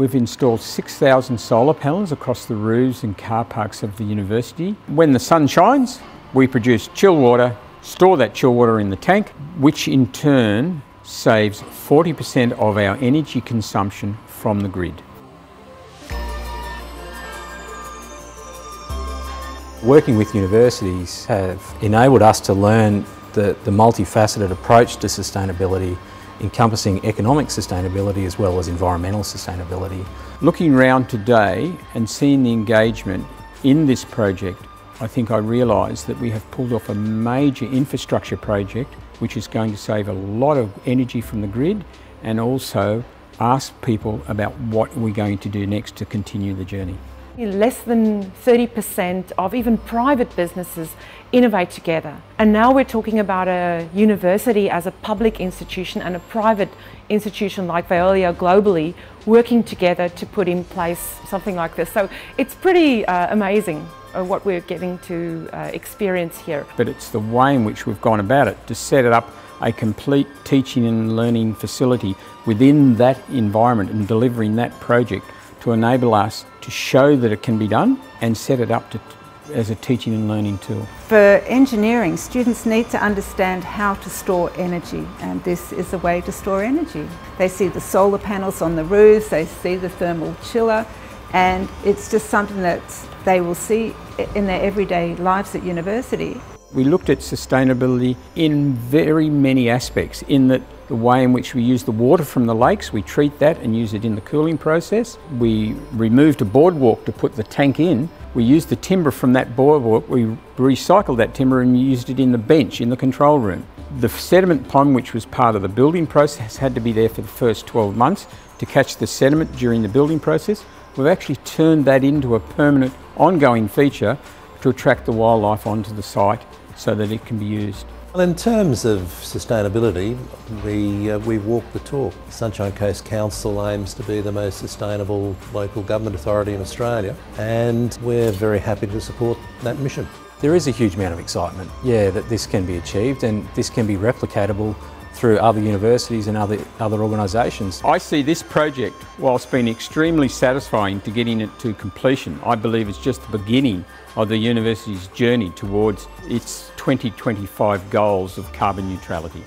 We've installed 6,000 solar panels across the roofs and car parks of the university. When the sun shines, we produce chill water, store that chill water in the tank, which in turn saves 40% of our energy consumption from the grid. Working with universities have enabled us to learn the multifaceted approach to sustainability, encompassing economic sustainability as well as environmental sustainability. Looking around today and seeing the engagement in this project, I think I realised that we have pulled off a major infrastructure project which is going to save a lot of energy from the grid and also ask people about what we're going to do next to continue the journey. Less than 30% of even private businesses innovate together. And now we're talking about a university as a public institution and a private institution like Veolia globally working together to put in place something like this. So it's pretty amazing what we're getting to experience here. But it's the way in which we've gone about it to set it up a complete teaching and learning facility within that environment and delivering that project to enable us to show that it can be done and set it up as a teaching and learning tool. For engineering, students need to understand how to store energy, and this is a way to store energy. They see the solar panels on the roofs, they see the thermal chiller, and it's just something that they will see in their everyday lives at university. We looked at sustainability in very many aspects, in that the way in which we use the water from the lakes, we treat that and use it in the cooling process. We removed a boardwalk to put the tank in. We used the timber from that boardwalk, we recycled that timber and used it in the bench in the control room. The sediment pond, which was part of the building process, had to be there for the first 12 months to catch the sediment during the building process. We've actually turned that into a permanent ongoing feature to attract the wildlife onto the site so that it can be used. Well, in terms of sustainability, we walk the talk. Sunshine Coast Council aims to be the most sustainable local government authority in Australia, and we're very happy to support that mission. There is a huge amount of excitement, yeah, that this can be achieved and this can be replicatable through other universities and other organisations. I see this project, whilst being extremely satisfying to getting it to completion, I believe it's just the beginning of the university's journey towards its 2025 goals of carbon neutrality.